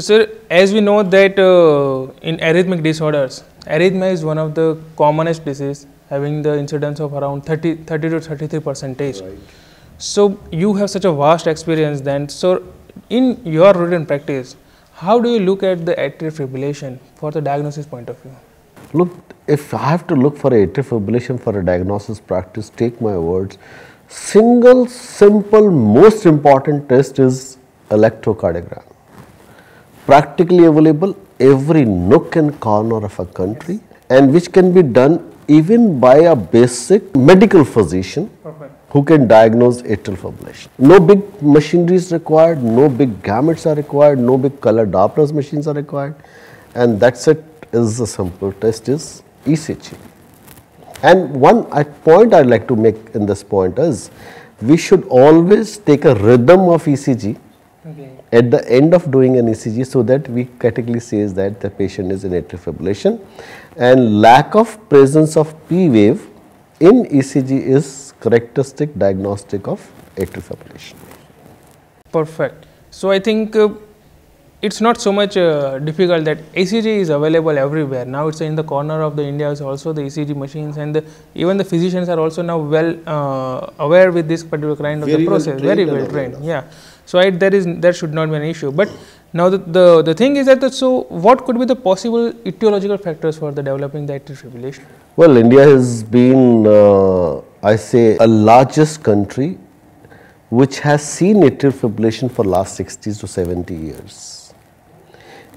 So sir, as we know that in arrhythmic disorders, arrhythmia is one of the commonest disease, having the incidence of around 30 to 33%. Right. So you have such a vast experience then. So in your routine practice, how do you look at the atrial fibrillation for the diagnosis point of view? Look, if I have to look for atrial fibrillation for a diagnosis practice, take my words, single, simple, most important test is electrocardiogram. Practically available every nook and corner of a country, yes, and which can be done even by a basic medical physician, okay, who can diagnose atrial fibrillation. No big machinery is required, no big gamuts are required, no big color Doppler machines are required, and that's it. Is a simple test is ECG. And one point I'd like to make in this point is we should always take a rhythm of ECG, okay, at the end of doing an ECG, so that we categorically says that the patient is in atrial fibrillation, and lack of presence of P wave in ECG is characteristic diagnostic of atrial fibrillation. Perfect. So I think it's not so much difficult that ECG is available everywhere. Now it's in the corner of the India is also the ECG machines, and even the physicians are also now well aware with this particular kind of the process, very well trained. Yeah. So there should not be an issue. But now the thing is that so what could be the possible etiological factors for the developing the atrial fibrillation? Well, India has been I say a largest country which has seen atrial fibrillation for last 60 to 70 years.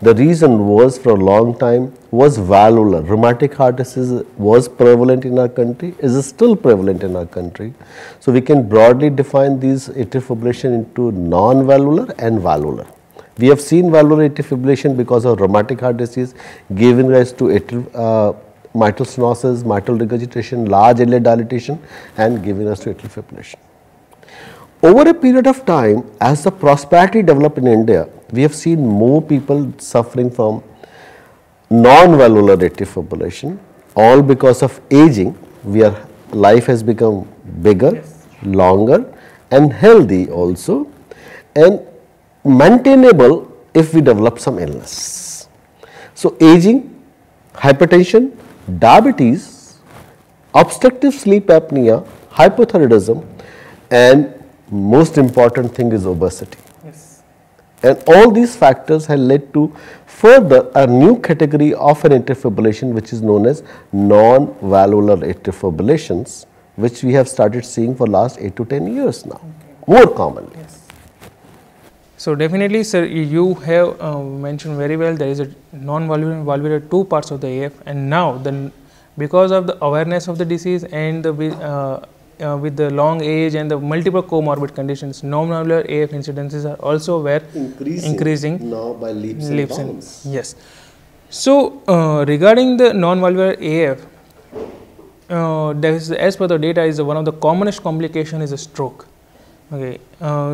The reason was for a long time was valvular. Rheumatic heart disease was prevalent in our country, is still prevalent in our country. So we can broadly define these atrial fibrillation into non-valvular and valvular. We have seen valvular atrial fibrillation because of rheumatic heart disease giving rise to mitral stenosis, mitral regurgitation, large LA dilatation, and giving rise to atrial fibrillation. Over a period of time, as the prosperity developed in India, we have seen more people suffering from non-valvular atrial fibrillation, all because of aging, where life has become bigger, yes, longer and healthy also, and maintainable if we develop some illness. So aging, hypertension, diabetes, obstructive sleep apnea, hypothyroidism, and most important thing is obesity, yes, and all these factors have led to further a new category of an atrial fibrillation which is known as non-valvular atrial fibrillations, which we have started seeing for last 8 to 10 years now, okay, more commonly. Yes. So definitely sir, you have mentioned very well there is a non-valvular and valvular two parts of the AF, and now then because of the awareness of the disease and the with the long age and the multiple comorbid conditions, non-valvular AF incidences are also were increasing now by leaps and bounds. Yes. So regarding the non-valvular AF, as per the data, is one of the commonest complication is a stroke. Okay.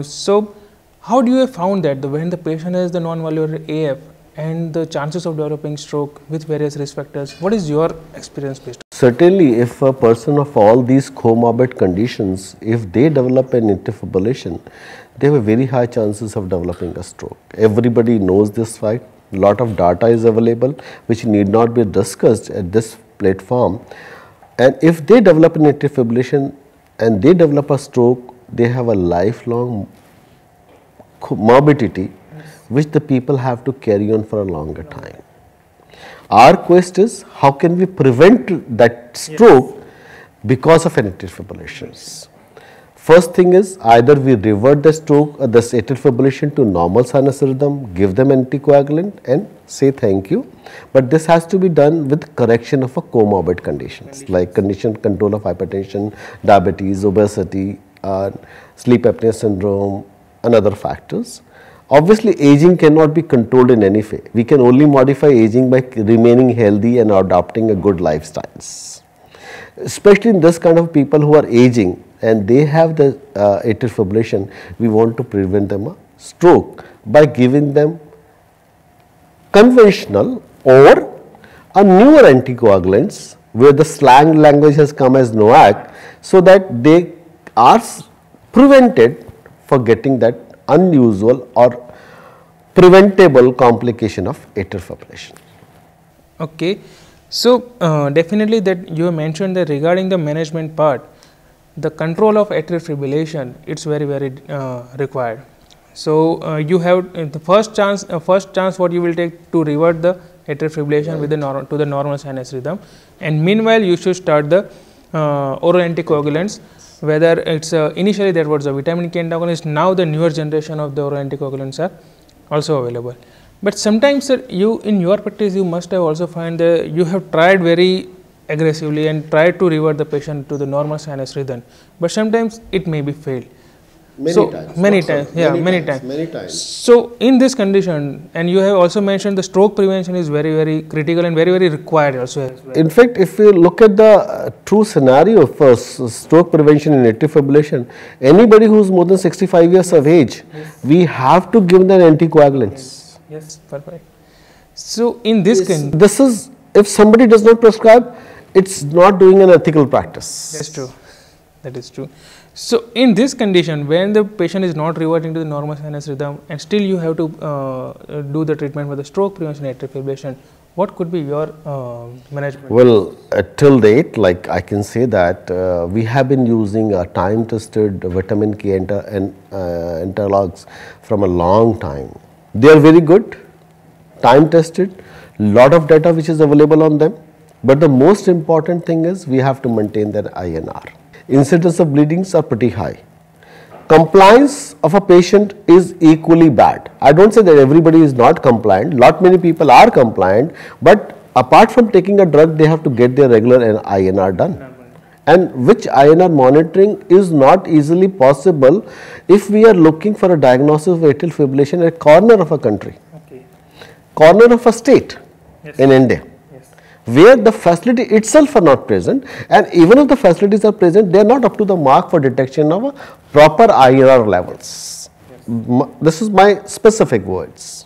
So how do you have found that when the patient has the non-valvular AF and the chances of developing stroke with various risk factors? What is your experience based on? Certainly, if a person of all these comorbid conditions, if they develop an atrial fibrillation, they have a very high chances of developing a stroke. Everybody knows this fact. Lot of data is available, which need not be discussed at this platform. And if they develop an atrial fibrillation and they develop a stroke, they have a lifelong morbidity, which the people have to carry on for a longer time. Our quest is how can we prevent that stroke, yes, because of an atrial fibrillation. Yes. First thing is either we revert the stroke or this atrial fibrillation to normal sinus rhythm, give them anticoagulant and say thank you. But this has to be done with correction of a comorbid conditions like control of hypertension, diabetes, obesity, sleep apnea syndrome and other factors. Obviously, aging cannot be controlled in any way. We can only modify aging by remaining healthy and adopting a good lifestyles. Especially in this kind of people who are aging and they have the atrial fibrillation, we want to prevent them a stroke by giving them conventional or a newer anticoagulants where the slang language has come as NOAC, so that they are prevented for getting that unusual or preventable complication of atrial fibrillation. Okay. So, definitely that you mentioned that regarding the management part, the control of atrial fibrillation, it's very, very required. So, you have the first chance what you will take to revert the atrial fibrillation with the normal to the normal sinus rhythm, and meanwhile you should start the oral anticoagulants, whether it's initially that was the vitamin K antagonist. Now the newer generation of the oral anticoagulants are also available. But sometimes, sir, you in your practice you must have also find that you have tried very aggressively and tried to revert the patient to the normal sinus rhythm, but sometimes it may be failed. Many times. So, in this condition, and you have also mentioned the stroke prevention is very, very critical and very, very required also. In fact, if you look at the true scenario for stroke prevention in atrial fibrillation, anybody who is more than 65 years of age, we have to give them anticoagulants. Yes, perfect. So, in this case, this is, if somebody does not prescribe, it's not doing an ethical practice. That's true. That is true. So, in this condition, when the patient is not reverting to the normal sinus rhythm and still you have to do the treatment for the stroke prevention atrial fibrillation, what could be your management? Well, till date, like I can say that we have been using time tested vitamin K analogs from a long time. They are very good, time tested, lot of data which is available on them, but the most important thing is we have to maintain their INR. Incidence of bleedings are pretty high. Compliance of a patient is equally bad. I don't say that everybody is not compliant, lot many people are compliant, but apart from taking a drug, they have to get their regular INR done. And which INR monitoring is not easily possible if we are looking for a diagnosis of atrial fibrillation at a corner of a country, corner of a state in India, where the facility itself are not present, and even if the facilities are present, they are not up to the mark for detection of a proper INR levels. Yes. This is my specific words.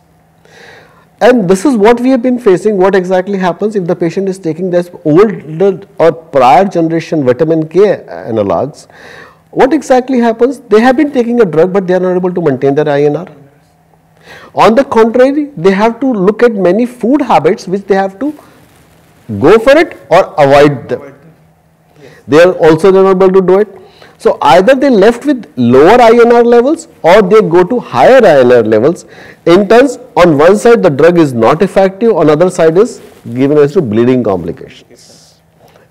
And this is what we have been facing. What exactly happens if the patient is taking this old or prior generation vitamin K analogs? What exactly happens? They have been taking a drug, but they are not able to maintain their INR. On the contrary, they have to look at many food habits which they have to go for it or avoid them. They are also not able to do it. So, either they left with lower INR levels or they go to higher INR levels. In turns, on one side the drug is not effective, on other side is given as to bleeding complications.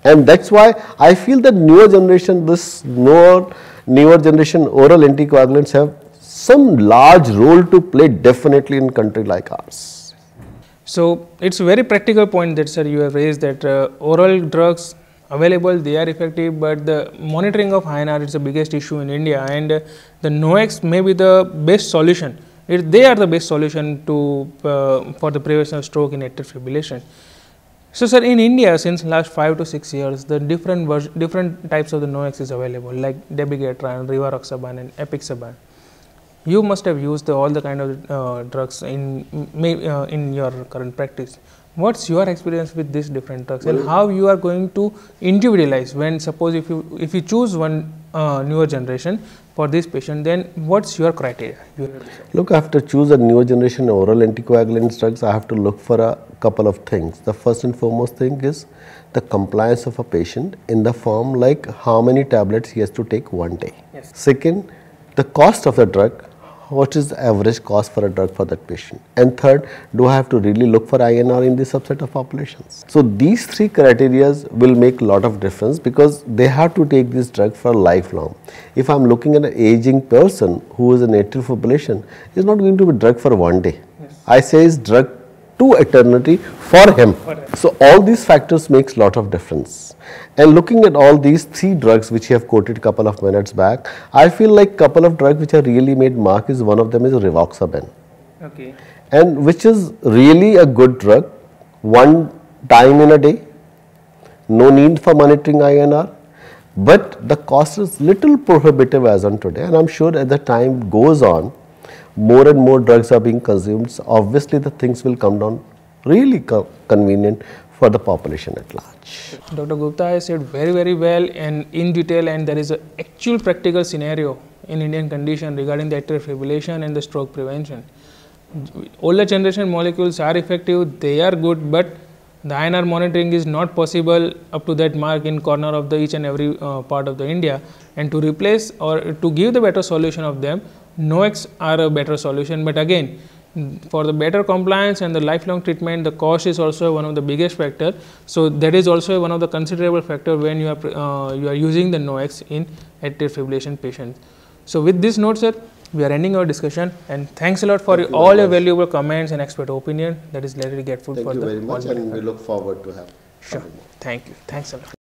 And that is why I feel that newer generation, newer generation oral anticoagulants have some large role to play definitely in country like ours. So, it is a very practical point that, sir, you have raised, that oral drugs available, they are effective, but the monitoring of INR is the biggest issue in India, and the NOACs may be the best solution. They are the best solution to for the prevention of stroke in atrial fibrillation. So, sir, in India, since last 5 to 6 years, the different types of the NOACs is available, like Debigatran, Rivaroxaban and Apixaban. You must have used all the kind of drugs in your current practice. What's your experience with these different drugs, and how you are going to individualize when, suppose, if you choose one newer generation for this patient, then what's your criteria? Look, I have to choose a newer generation oral anticoagulant drugs. I have to look for a couple of things. The first and foremost thing is the compliance of a patient in the form like how many tablets he has to take one day. Yes. Second, the cost of the drug. What is the average cost for a drug for that patient? And third, do I have to really look for INR in the subset of populations? So, these three criteria will make a lot of difference, because they have to take this drug for lifelong. If I am looking at an aging person who is in atrial fibrillation, it is not going to be drug for one day. Yes. I say it's drug to eternity for him. So, all these factors makes lot of difference. And looking at all these three drugs which you have quoted couple of minutes back, I feel like couple of drugs which have really made mark is, one of them is Rivaroxaban. Okay. And which is really a good drug, one time in a day, no need for monitoring INR, but the cost is little prohibitive as on today, and I am sure as the time goes on, more and more drugs are being consumed. Obviously, the things will come down really convenient for the population at large. Dr. Gupta has said very, very well and in detail, and there is an actual practical scenario in Indian condition regarding the atrial fibrillation and the stroke prevention. older generation molecules are effective, they are good, but the INR monitoring is not possible up to that mark in corner of the each and every part of the India, and to replace or to give the better solution of them, NOACs are a better solution. But again, for the better compliance and the lifelong treatment, the cost is also one of the biggest factor. So that is also one of the considerable factor when you are using the NOACs in atrial fibrillation patients. So with this note, sir, we are ending our discussion, and thanks a lot for all your valuable comments and expert opinion that is really grateful for the. Thank you very much, and we look forward to have. Sure. Thank you. Thanks a lot.